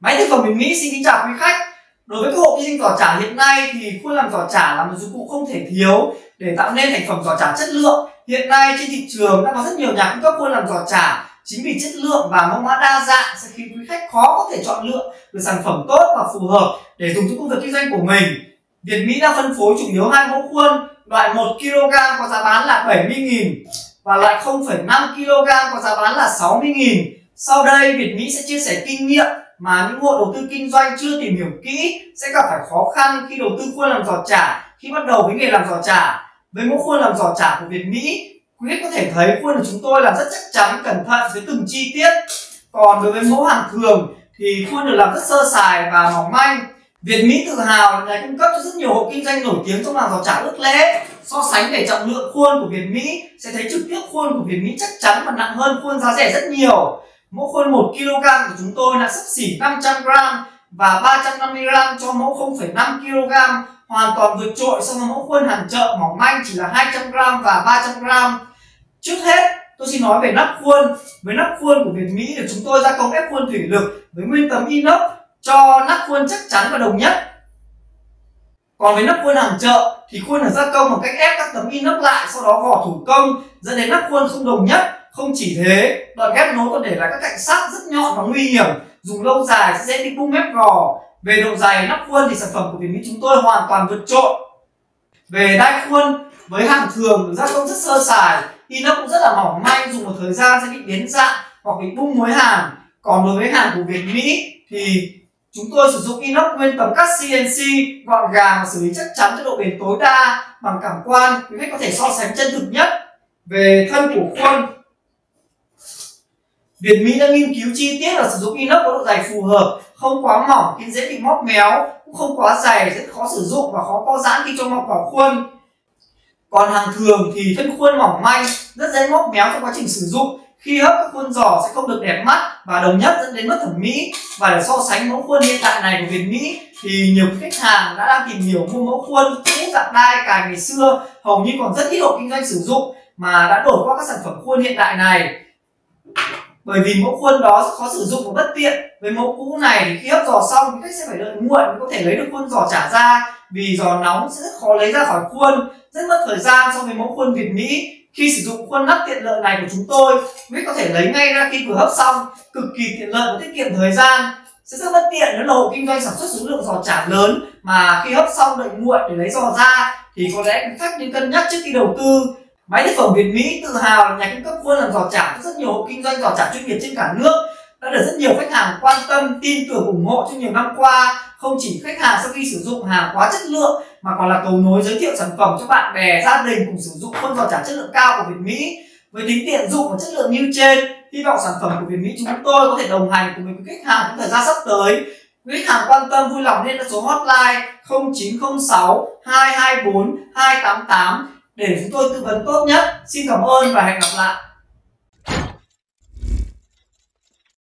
Máy thực phẩm Việt Mỹ xin kính chào quý khách. Đối với các hộ kinh doanh giò chả hiện nay thì khuôn làm giò chả là một dụng cụ không thể thiếu để tạo nên thành phẩm giò chả chất lượng. Hiện nay trên thị trường đã có rất nhiều nhà cung cấp khuôn làm giò chả. Chính vì chất lượng và mẫu mã đa dạng sẽ khiến quý khách khó có thể chọn lựa được sản phẩm tốt và phù hợp để dùng cho công việc kinh doanh của mình. Việt Mỹ đã phân phối chủ yếu hai mẫu khuôn, loại 1 kg có giá bán là 70.000 và loại 0,5 kg có giá bán là 60.000. Sau đây Việt Mỹ sẽ chia sẻ kinh nghiệm mà những hộ đầu tư kinh doanh chưa tìm hiểu kỹ sẽ gặp phải khó khăn khi đầu tư khuôn làm giò chả khi bắt đầu với nghề làm giò chả. Với mẫu khuôn làm giò chả của Việt Mỹ, quý khách có thể thấy khuôn của chúng tôi làm rất chắc chắn, cẩn thận với từng chi tiết. Còn đối với mẫu hàng thường thì khuôn được làm rất sơ sài và mỏng manh. Việt Mỹ tự hào là nhà cung cấp cho rất nhiều hộ kinh doanh nổi tiếng trong hàng giò chả ước lễ. So sánh về trọng lượng khuôn của Việt Mỹ sẽ thấy trực tiếp khuôn của Việt Mỹ chắc chắn và nặng hơn khuôn giá rẻ rất nhiều. Mẫu khuôn 1 kg của chúng tôi là xấp xỉ 500g và 350g cho mẫu 0,5 kg, hoàn toàn vượt trội so với mẫu khuôn hàng chợ mỏng manh chỉ là 200g và 300g. Trước hết, tôi xin nói về nắp khuôn. Với nắp khuôn của Việt Mỹ được chúng tôi gia công ép khuôn thủy lực với nguyên tấm inox cho nắp khuôn chắc chắn và đồng nhất. Còn với nắp khuôn hàng chợ thì khuôn được gia công bằng cách ép các tấm inox lại, sau đó gò thủ công dẫn đến nắp khuôn không đồng nhất. Không chỉ thế, đoạn ghép nối còn để lại các cạnh sắc rất nhọn và nguy hiểm, dùng lâu dài sẽ dễ bị bung mép gò. Về độ dày nắp khuôn thì sản phẩm của Việt Mỹ chúng tôi hoàn toàn vượt trội. Về đai khuôn, với hàng thường được gia công rất sơ sài, inox cũng rất là mỏng manh, dùng một thời gian sẽ bị biến dạng hoặc bị bung mối hàn. Còn đối với hàng của Việt Mỹ thì chúng tôi sử dụng inox nguyên tấm cắt CNC, gọn gàng và xử lý chắc chắn cho độ bền tối đa. Bằng cảm quan, quý khách có thể so sánh chân thực nhất. Về thân của khuôn, Việt Mỹ đã nghiên cứu chi tiết và sử dụng inox có độ dày phù hợp, không quá mỏng khiến dễ bị móp méo, cũng không quá dày rất khó sử dụng và khó co giãn khi cho mọc vào khuôn. Còn hàng thường thì thân khuôn mỏng manh, rất dễ móp méo trong quá trình sử dụng. Khi hấp các khuôn giò sẽ không được đẹp mắt và đồng nhất, dẫn đến mất thẩm mỹ. Và để so sánh mẫu khuôn hiện tại này của Việt Mỹ thì nhiều khách hàng đã đang tìm hiểu mua mẫu khuôn cũ dạng đai cài ngày xưa, hầu như còn rất ít hộ kinh doanh sử dụng mà đã đổi qua các sản phẩm khuôn hiện đại này. Bởi vì mẫu khuôn đó rất khó sử dụng và bất tiện. Với mẫu cũ này thì khi hấp giò xong thì khách sẽ phải đợi muộn mới có thể lấy được khuôn giò chả ra, vì giò nóng sẽ rất khó lấy ra khỏi khuôn, rất mất thời gian so với mẫu khuôn Việt Mỹ. Khi sử dụng khuôn nắp tiện lợi này của chúng tôi, quý có thể lấy ngay ra khi vừa hấp xong, cực kỳ tiện lợi và tiết kiệm thời gian. Sẽ rất bất tiện nếu là hộ kinh doanh sản xuất số lượng giò chả lớn mà khi hấp xong đợi muộn để lấy giò ra thì có lẽ quý khách nên cân nhắc trước khi đầu tư. Máy thực phẩm Việt Mỹ tự hào là nhà cung cấp khuôn làm giò chả cho rất nhiều hộ kinh doanh giò chả chuyên nghiệp trên cả nước, đã được rất nhiều khách hàng quan tâm, tin tưởng, ủng hộ trong nhiều năm qua. Không chỉ khách hàng sau khi sử dụng hàng quá chất lượng mà còn là cầu nối giới thiệu sản phẩm cho bạn bè, gia đình cùng sử dụng khuôn giò chả chất lượng cao của Việt Mỹ. Với tính tiện dụng và chất lượng như trên, hy vọng sản phẩm của Việt Mỹ chúng tôi có thể đồng hành cùng với quý khách hàng trong thời gian sắp tới. Quý khách hàng quan tâm vui lòng liên hệ số hotline 0906 224 288 để chúng tôi tư vấn tốt nhất. Xin cảm ơn và hẹn gặp lại.